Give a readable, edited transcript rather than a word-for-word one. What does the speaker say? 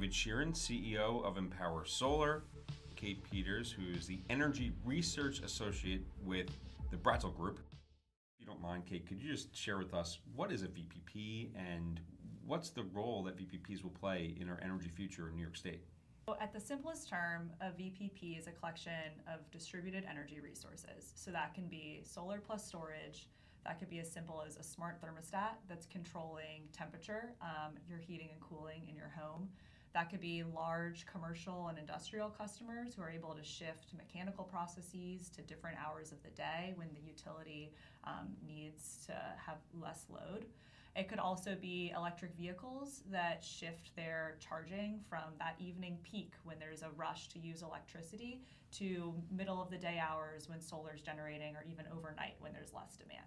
David Sheeran, CEO of Empower Solar, Kate Peters, who's the Energy Research Associate with the Brattle Group. If you don't mind, Kate, could you just share with us what is a VPP and what's the role that VPPs will play in our energy future in New York State? So at the simplest term, a VPP is a collection of distributed energy resources. So that can be solar plus storage. That could be as simple as a smart thermostat that's controlling temperature, your heating and cooling in your home. That could be large commercial and industrial customers who are able to shift mechanical processes to different hours of the day when the utility needs to have less load. It could also be electric vehicles that shift their charging from that evening peak when there's a rush to use electricity to middle of the day hours when solar's generating, or even overnight when there's less demand.